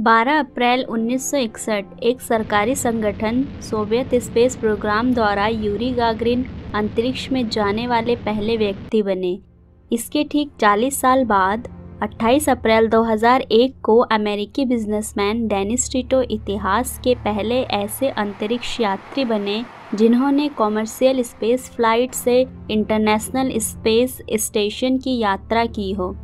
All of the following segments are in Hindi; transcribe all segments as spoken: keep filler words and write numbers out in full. बारह अप्रैल उन्नीस सौ इकसठ एक सरकारी संगठन सोवियत स्पेस प्रोग्राम द्वारा यूरी गागरिन अंतरिक्ष में जाने वाले पहले व्यक्ति बने। इसके ठीक चालीस साल बाद अट्ठाईस अप्रैल दो हज़ार एक को अमेरिकी बिजनेसमैन डेनिस टीटो इतिहास के पहले ऐसे अंतरिक्ष यात्री बने जिन्होंने कॉमर्शियल स्पेस फ्लाइट से इंटरनेशनल स्पेस स्टेशन की यात्रा की हो।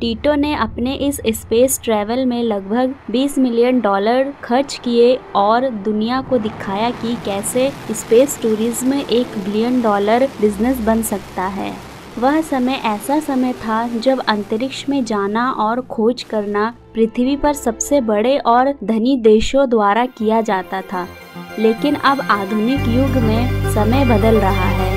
टीटो ने अपने इस स्पेस ट्रैवल में लगभग बीस मिलियन डॉलर खर्च किए और दुनिया को दिखाया कि कैसे स्पेस टूरिज्म एक बिलियन डॉलर बिजनेस बन सकता है। वह समय ऐसा समय था जब अंतरिक्ष में जाना और खोज करना पृथ्वी पर सबसे बड़े और धनी देशों द्वारा किया जाता था, लेकिन अब आधुनिक युग में समय बदल रहा है।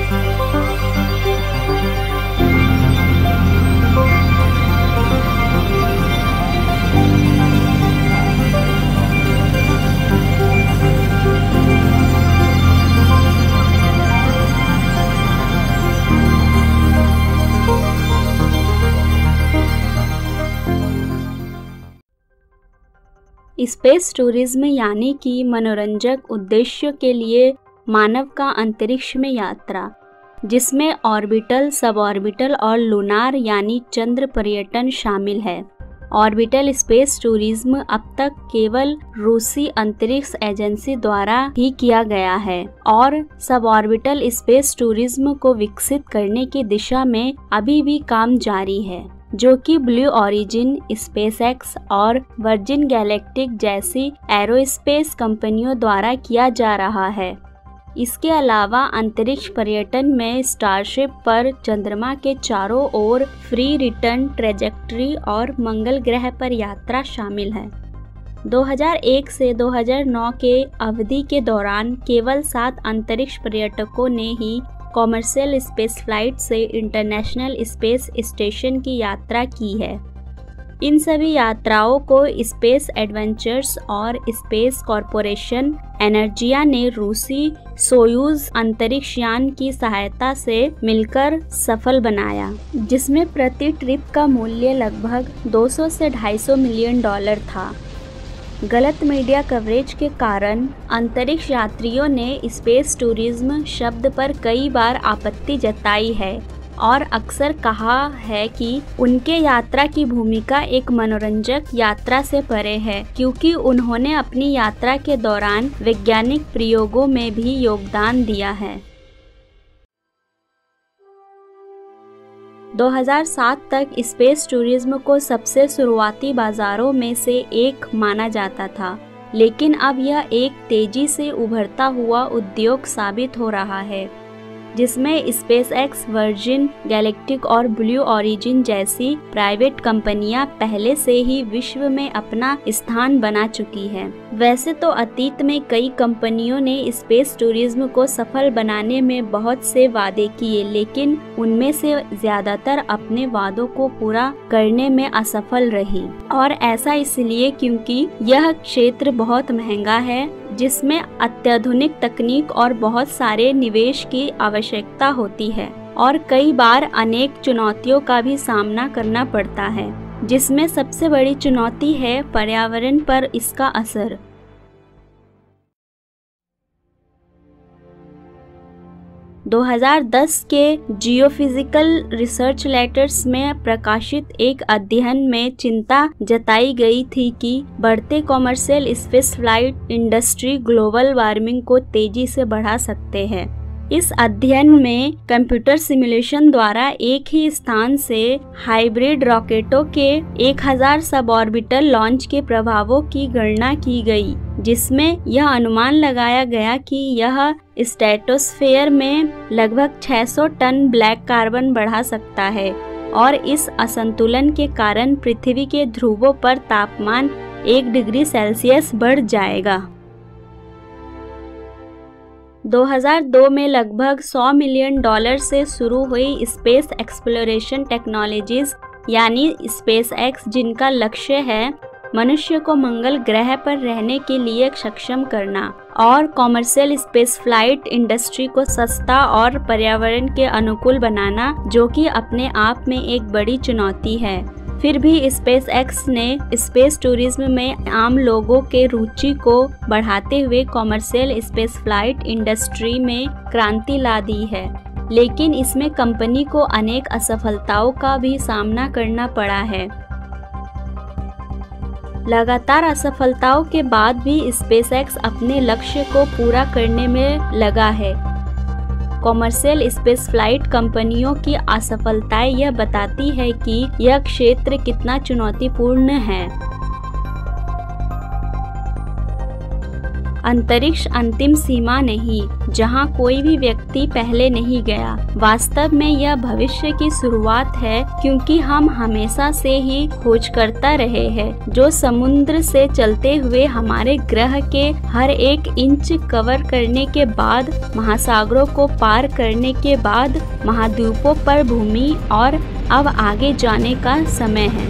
स्पेस टूरिज्म यानी कि मनोरंजक उद्देश्यों के लिए मानव का अंतरिक्ष में यात्रा, जिसमें ऑर्बिटल, सबऑर्बिटल और लूनार यानी चंद्र पर्यटन शामिल है। ऑर्बिटल स्पेस टूरिज्म अब तक केवल रूसी अंतरिक्ष एजेंसी द्वारा ही किया गया है और सबऑर्बिटल स्पेस टूरिज्म को विकसित करने की दिशा में अभी भी काम जारी है, जो कि ब्लू ओरिजिन, स्पेसएक्स और वर्जिन गैलेक्टिक जैसी एरोस्पेस कंपनियों द्वारा किया जा रहा है। इसके अलावा अंतरिक्ष पर्यटन में स्टारशिप पर चंद्रमा के चारों ओर फ्री रिटर्न ट्रेजेक्टरी और मंगल ग्रह पर यात्रा शामिल है। दो हज़ार एक से दो हज़ार नौ के अवधि के दौरान केवल सात अंतरिक्ष पर्यटकों ने ही कॉमर्शियल स्पेस फ्लाइट से इंटरनेशनल स्पेस स्टेशन की यात्रा की है। इन सभी यात्राओं को स्पेस एडवेंचर्स और स्पेस कॉरपोरेशन एनर्जिया ने रूसी सोयुज अंतरिक्ष यान की सहायता से मिलकर सफल बनाया, जिसमें प्रति ट्रिप का मूल्य लगभग दो सौ से ढाई सौ मिलियन डॉलर था। गलत मीडिया कवरेज के कारण अंतरिक्ष यात्रियों ने स्पेस टूरिज्म शब्द पर कई बार आपत्ति जताई है और अक्सर कहा है कि उनके यात्रा की भूमिका एक मनोरंजक यात्रा से परे है, क्योंकि उन्होंने अपनी यात्रा के दौरान वैज्ञानिक प्रयोगों में भी योगदान दिया है। दो हज़ार सात तक स्पेस टूरिज्म को सबसे शुरुआती बाजारों में से एक माना जाता था, लेकिन अब यह एक तेजी से उभरता हुआ उद्योग साबित हो रहा है, जिसमें स्पेसएक्स, वर्जिन गैलेक्टिक और ब्लू ओरिजिन जैसी प्राइवेट कंपनियां पहले से ही विश्व में अपना स्थान बना चुकी हैं। वैसे तो अतीत में कई कंपनियों ने स्पेस टूरिज्म को सफल बनाने में बहुत से वादे किए, लेकिन उनमें से ज्यादातर अपने वादों को पूरा करने में असफल रही, और ऐसा इसलिए क्योंकि यह क्षेत्र बहुत महंगा है, जिसमें अत्याधुनिक तकनीक और बहुत सारे निवेश की आवश्यकता होती है और कई बार अनेक चुनौतियों का भी सामना करना पड़ता है, जिसमें सबसे बड़ी चुनौती है पर्यावरण पर इसका असर। दो हज़ार दस के जियोफिजिकल रिसर्च लेटर्स में प्रकाशित एक अध्ययन में चिंता जताई गई थी कि बढ़ते commercial space flight industry global warming को तेजी से बढ़ा सकते हैं। इस अध्ययन में कंप्यूटर सिमुलेशन द्वारा एक ही स्थान से हाइब्रिड रॉकेटों के एक हज़ार सबऑर्बिटल लॉन्च के प्रभावों की गणना की गई, जिसमें यह अनुमान लगाया गया कि यह स्ट्रेटोस्फेयर में लगभग छह सौ टन ब्लैक कार्बन बढ़ा सकता है और इस असंतुलन के कारण पृथ्वी के ध्रुवों पर तापमान एक डिग्री सेल्सियस बढ़ जाएगा। दो हज़ार दो में लगभग सौ मिलियन डॉलर से शुरू हुई स्पेस एक्सप्लोरेशन टेक्नोलॉजीज़ यानी स्पेसएक्स, जिनका लक्ष्य है मनुष्य को मंगल ग्रह पर रहने के लिए सक्षम करना और कॉमर्शियल स्पेस फ्लाइट इंडस्ट्री को सस्ता और पर्यावरण के अनुकूल बनाना, जो कि अपने आप में एक बड़ी चुनौती है। फिर भी स्पेसएक्स ने स्पेस टूरिज्म में आम लोगों के रुचि को बढ़ाते हुए कॉमर्शियल स्पेस फ्लाइट इंडस्ट्री में क्रांति ला दी है, लेकिन इसमें कंपनी को अनेक असफलताओं का भी सामना करना पड़ा है। लगातार असफलताओं के बाद भी स्पेसएक्स अपने लक्ष्य को पूरा करने में लगा है। कॉमर्शियल स्पेस फ्लाइट कंपनियों की असफलताएं यह बताती है कि यह क्षेत्र कितना चुनौतीपूर्ण है। अंतरिक्ष अंतिम सीमा नहीं, जहां कोई भी व्यक्ति पहले नहीं गया। वास्तव में यह भविष्य की शुरुआत है, क्योंकि हम हमेशा से ही खोजकर्ता रहे हैं जो समुद्र से चलते हुए हमारे ग्रह के हर एक इंच कवर करने के बाद, महासागरों को पार करने के बाद, महाद्वीपों पर भूमि और अब आगे जाने का समय है।